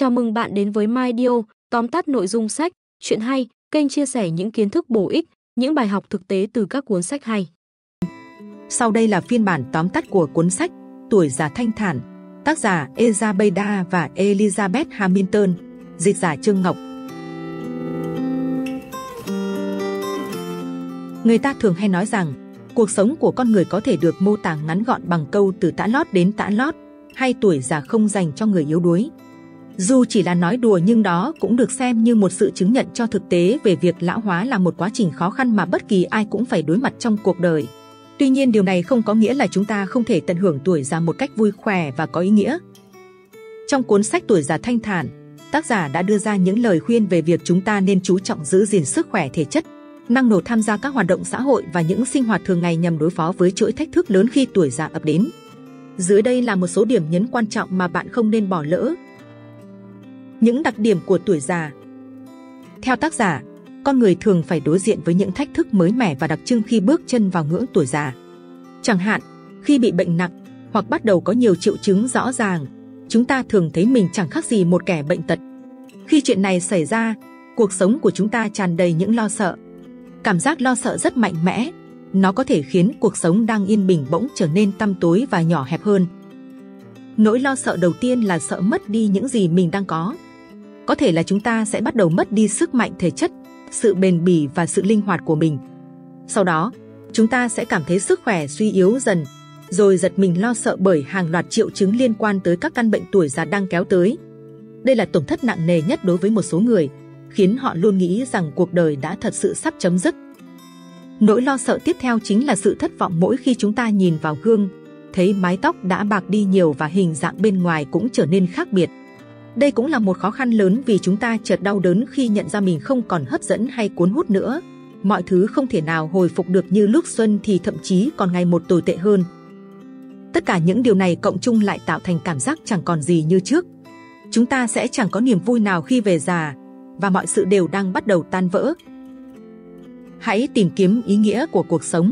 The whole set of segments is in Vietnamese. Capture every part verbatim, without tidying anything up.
Chào mừng bạn đến với MyDio, tóm tắt nội dung sách, chuyện hay, kênh chia sẻ những kiến thức bổ ích, những bài học thực tế từ các cuốn sách hay. Sau đây là phiên bản tóm tắt của cuốn sách Tuổi Già Thanh Thản, tác giả Elizabeth và Elizabeth Hamilton, dịch giả Trương Ngọc. Người ta thường hay nói rằng, cuộc sống của con người có thể được mô tả ngắn gọn bằng câu từ tã lót đến tã lót, hay tuổi già không dành cho người yếu đuối. Dù chỉ là nói đùa nhưng đó cũng được xem như một sự chứng nhận cho thực tế về việc lão hóa là một quá trình khó khăn mà bất kỳ ai cũng phải đối mặt trong cuộc đời. Tuy nhiên điều này không có nghĩa là chúng ta không thể tận hưởng tuổi già một cách vui khỏe và có ý nghĩa. Trong cuốn sách Tuổi Già Thanh Thản, tác giả đã đưa ra những lời khuyên về việc chúng ta nên chú trọng giữ gìn sức khỏe thể chất, năng nổ tham gia các hoạt động xã hội và những sinh hoạt thường ngày nhằm đối phó với chuỗi thách thức lớn khi tuổi già ập đến. Dưới đây là một số điểm nhấn quan trọng mà bạn không nên bỏ lỡ. Những đặc điểm của tuổi già. Theo tác giả, con người thường phải đối diện với những thách thức mới mẻ và đặc trưng khi bước chân vào ngưỡng tuổi già. Chẳng hạn, khi bị bệnh nặng hoặc bắt đầu có nhiều triệu chứng rõ ràng, chúng ta thường thấy mình chẳng khác gì một kẻ bệnh tật. Khi chuyện này xảy ra, cuộc sống của chúng ta tràn đầy những lo sợ. Cảm giác lo sợ rất mạnh mẽ, nó có thể khiến cuộc sống đang yên bình bỗng trở nên tăm tối và nhỏ hẹp hơn. Nỗi lo sợ đầu tiên là sợ mất đi những gì mình đang có. Có thể là chúng ta sẽ bắt đầu mất đi sức mạnh thể chất, sự bền bỉ và sự linh hoạt của mình. Sau đó, chúng ta sẽ cảm thấy sức khỏe suy yếu dần, rồi giật mình lo sợ bởi hàng loạt triệu chứng liên quan tới các căn bệnh tuổi già đang kéo tới. Đây là tổn thất nặng nề nhất đối với một số người, khiến họ luôn nghĩ rằng cuộc đời đã thật sự sắp chấm dứt. Nỗi lo sợ tiếp theo chính là sự thất vọng mỗi khi chúng ta nhìn vào gương, thấy mái tóc đã bạc đi nhiều và hình dạng bên ngoài cũng trở nên khác biệt. Đây cũng là một khó khăn lớn vì chúng ta chợt đau đớn khi nhận ra mình không còn hấp dẫn hay cuốn hút nữa. Mọi thứ không thể nào hồi phục được như lúc xuân thì thậm chí còn ngày một tồi tệ hơn. Tất cả những điều này cộng chung lại tạo thành cảm giác chẳng còn gì như trước. Chúng ta sẽ chẳng có niềm vui nào khi về già, và mọi sự đều đang bắt đầu tan vỡ. Hãy tìm kiếm ý nghĩa của cuộc sống.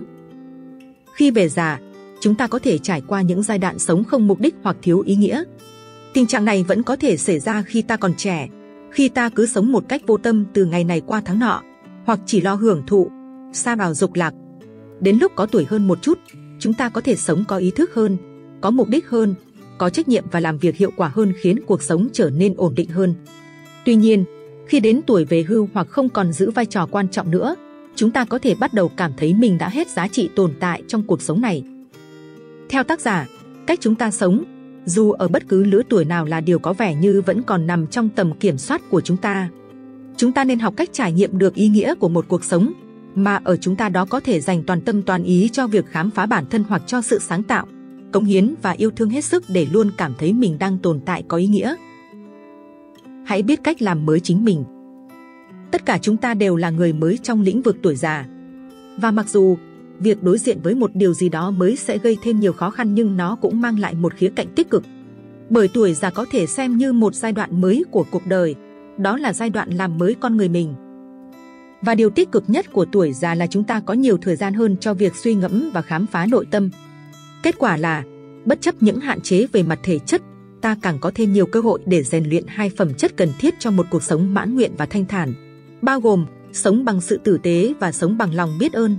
Khi về già, chúng ta có thể trải qua những giai đoạn sống không mục đích hoặc thiếu ý nghĩa. Tình trạng này vẫn có thể xảy ra khi ta còn trẻ, khi ta cứ sống một cách vô tâm từ ngày này qua tháng nọ, hoặc chỉ lo hưởng thụ, sa vào dục lạc. Đến lúc có tuổi hơn một chút, chúng ta có thể sống có ý thức hơn, có mục đích hơn, có trách nhiệm và làm việc hiệu quả hơn, khiến cuộc sống trở nên ổn định hơn. Tuy nhiên, khi đến tuổi về hưu hoặc không còn giữ vai trò quan trọng nữa, chúng ta có thể bắt đầu cảm thấy mình đã hết giá trị tồn tại trong cuộc sống này. Theo tác giả, cách chúng ta sống, dù ở bất cứ lứa tuổi nào, là điều có vẻ như vẫn còn nằm trong tầm kiểm soát của chúng ta. Chúng ta nên học cách trải nghiệm được ý nghĩa của một cuộc sống, mà ở chúng ta đó có thể dành toàn tâm toàn ý cho việc khám phá bản thân hoặc cho sự sáng tạo, cống hiến và yêu thương hết sức để luôn cảm thấy mình đang tồn tại có ý nghĩa. Hãy biết cách làm mới chính mình. Tất cả chúng ta đều là người mới trong lĩnh vực tuổi già. Và mặc dù việc đối diện với một điều gì đó mới sẽ gây thêm nhiều khó khăn, nhưng nó cũng mang lại một khía cạnh tích cực. Bởi tuổi già có thể xem như một giai đoạn mới của cuộc đời, đó là giai đoạn làm mới con người mình. Và điều tích cực nhất của tuổi già là chúng ta có nhiều thời gian hơn cho việc suy ngẫm và khám phá nội tâm. Kết quả là, bất chấp những hạn chế về mặt thể chất, ta càng có thêm nhiều cơ hội để rèn luyện hai phẩm chất cần thiết cho một cuộc sống mãn nguyện và thanh thản, bao gồm sống bằng sự tử tế và sống bằng lòng biết ơn.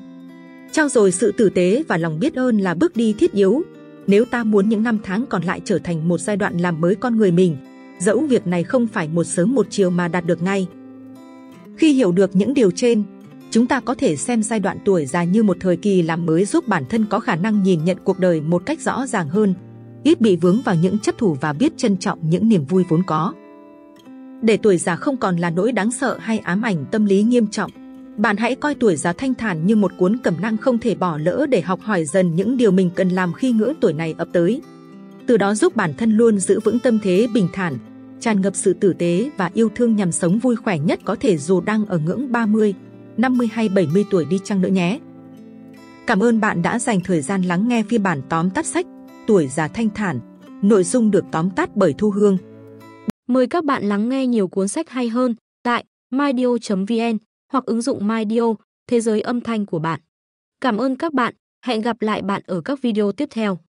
Trao dồi sự tử tế và lòng biết ơn là bước đi thiết yếu nếu ta muốn những năm tháng còn lại trở thành một giai đoạn làm mới con người mình, dẫu việc này không phải một sớm một chiều mà đạt được ngay. Khi hiểu được những điều trên, chúng ta có thể xem giai đoạn tuổi già như một thời kỳ làm mới, giúp bản thân có khả năng nhìn nhận cuộc đời một cách rõ ràng hơn, ít bị vướng vào những chấp thủ và biết trân trọng những niềm vui vốn có. Để tuổi già không còn là nỗi đáng sợ hay ám ảnh tâm lý nghiêm trọng, bạn hãy coi Tuổi Già Thanh Thản như một cuốn cẩm nang không thể bỏ lỡ để học hỏi dần những điều mình cần làm khi ngưỡng tuổi này ập tới. Từ đó giúp bản thân luôn giữ vững tâm thế bình thản, tràn ngập sự tử tế và yêu thương nhằm sống vui khỏe nhất có thể dù đang ở ngưỡng ba mươi, năm mươi hay bảy mươi tuổi đi chăng nữa nhé. Cảm ơn bạn đã dành thời gian lắng nghe phiên bản tóm tắt sách Tuổi Già Thanh Thản. Nội dung được tóm tắt bởi Thu Hương. Mời các bạn lắng nghe nhiều cuốn sách hay hơn tại mydio chấm vn hoặc ứng dụng MyDio, thế giới âm thanh của bạn. Cảm ơn các bạn, hẹn gặp lại bạn ở các video tiếp theo.